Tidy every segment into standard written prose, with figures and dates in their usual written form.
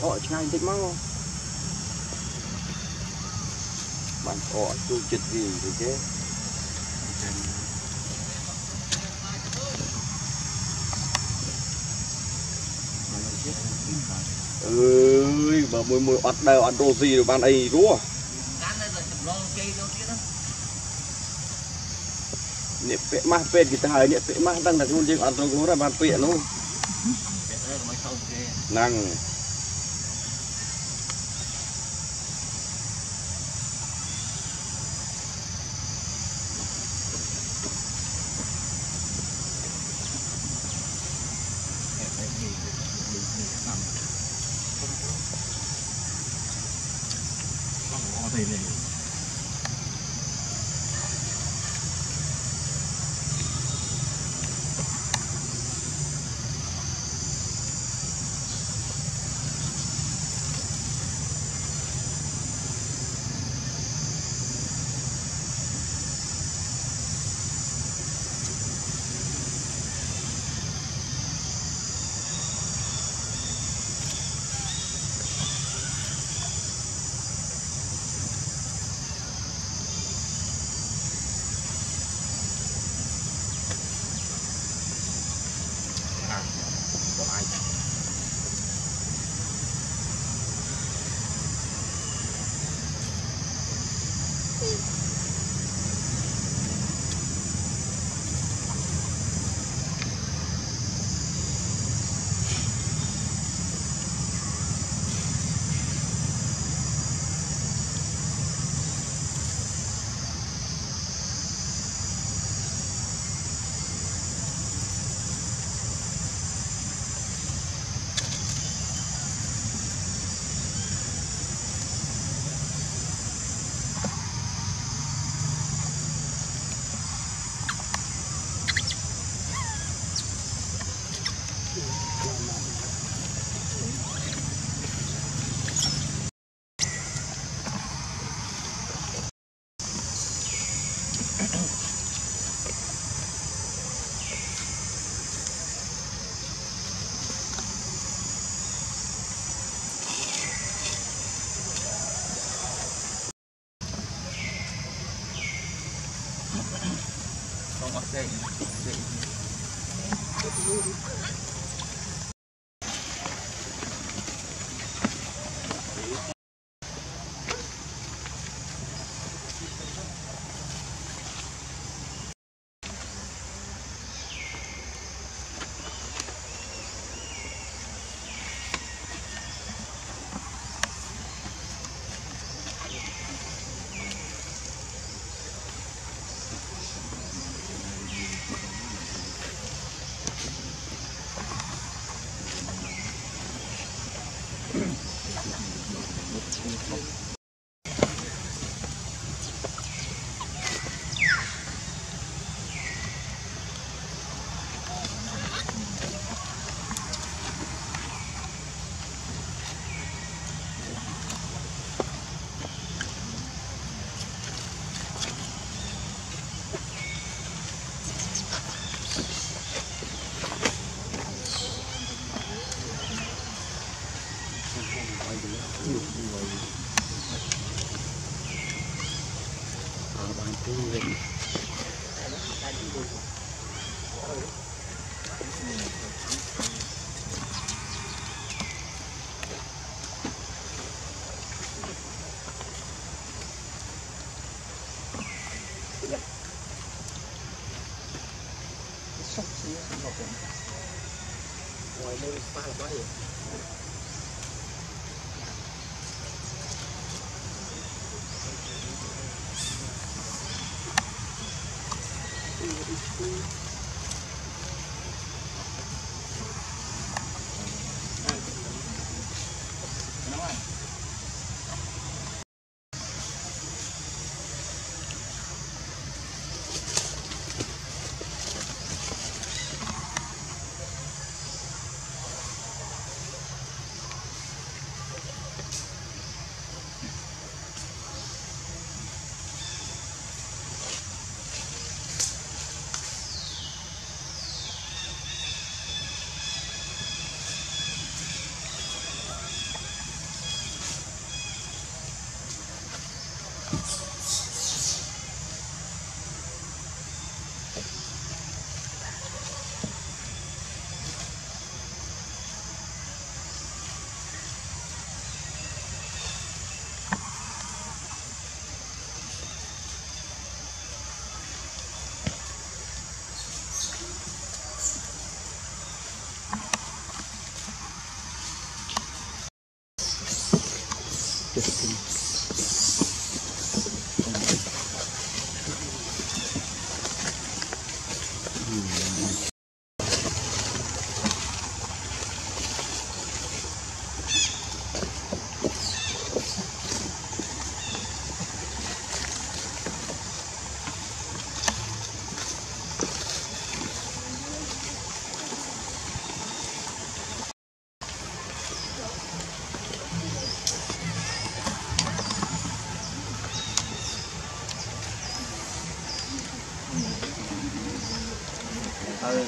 thọ chai tích máu bạn thọ tôi chật gì rồi chứ ơi mà mùi ọt đào ọt đồ gì rồi bạn ấy rúa nẹp pẹ mát pẹ thì ta hay nẹp pẹ mát đang đặt luôn chứ ọt đồ là bạn pẹ luôn năng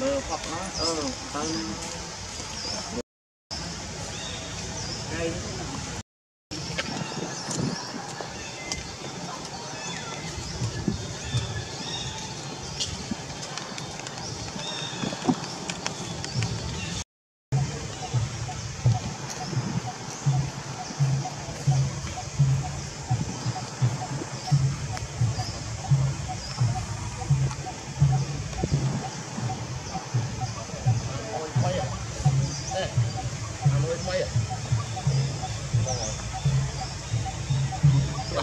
mơ phọc nó đây.